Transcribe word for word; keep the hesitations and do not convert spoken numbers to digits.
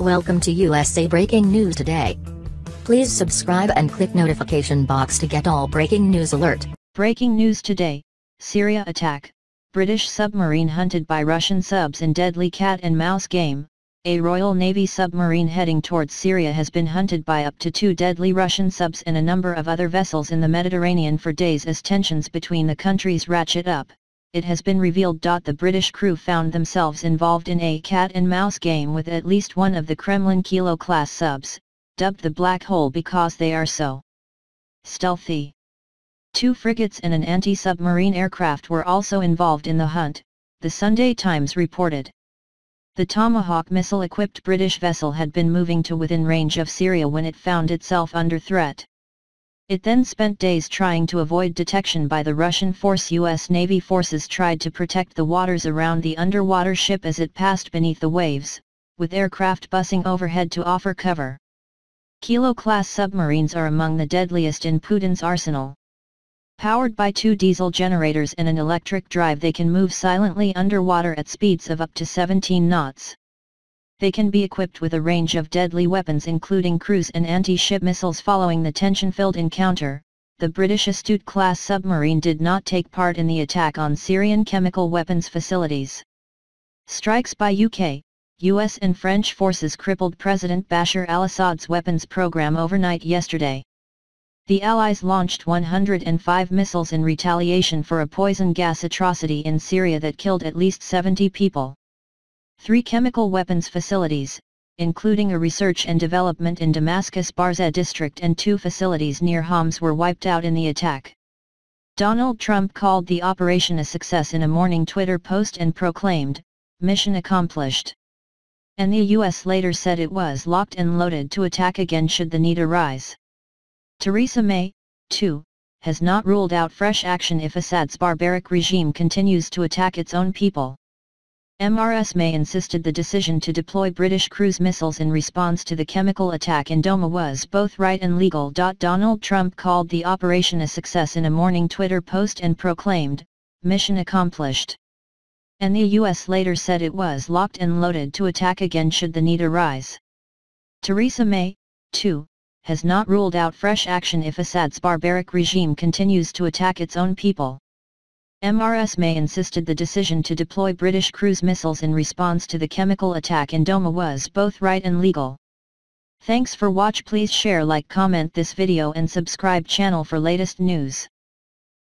Welcome to U S A Breaking News Today. Please subscribe and click notification box to get all breaking news alert. Breaking news today, Syria attack, British submarine hunted by Russian subs in deadly cat and mouse game. A Royal Navy submarine heading towards Syria has been hunted by up to two deadly Russian subs and a number of other vessels in the Mediterranean for days as tensions between the countries ratchet up. It has been revealed that the British crew found themselves involved in a cat-and-mouse game with at least one of the Kremlin Kilo class subs, dubbed the Black Hole because they are so stealthy. Two frigates and an anti-submarine aircraft were also involved in the hunt, the Sunday Times reported. The Tomahawk missile-equipped British vessel had been moving to within range of Syria when it found itself under threat. It then spent days trying to avoid detection by the Russian force. U S Navy forces tried to protect the waters around the underwater ship as it passed beneath the waves, with aircraft bussing overhead to offer cover. Kilo-class submarines are among the deadliest in Putin's arsenal. Powered by two diesel generators and an electric drive, they can move silently underwater at speeds of up to seventeen knots. They can be equipped with a range of deadly weapons including cruise and anti-ship missiles. Following the tension-filled encounter, the British Astute-class submarine did not take part in the attack on Syrian chemical weapons facilities. Strikes by U K, U S and French forces crippled President Bashar al-Assad's weapons program overnight yesterday. The Allies launched one hundred five missiles in retaliation for a poison gas atrocity in Syria that killed at least seventy people. Three chemical weapons facilities, including a research and development in Damascus Barza district and two facilities near Homs, were wiped out in the attack. Donald Trump called the operation a success in a morning Twitter post and proclaimed, "Mission accomplished." And the U S later said it was locked and loaded to attack again should the need arise. Theresa May, too, has not ruled out fresh action if Assad's barbaric regime continues to attack its own people. Mistress May insisted the decision to deploy British cruise missiles in response to the chemical attack in Douma was both right and legal. Donald Trump called the operation a success in a morning Twitter post and proclaimed, "Mission accomplished." And the U S later said it was locked and loaded to attack again should the need arise. Theresa May, too, has not ruled out fresh action if Assad's barbaric regime continues to attack its own people. Mistress May insisted the decision to deploy British cruise missiles in response to the chemical attack in Douma was both right and legal. Thanks for watch. Please share, like, comment this video and subscribe channel for latest news.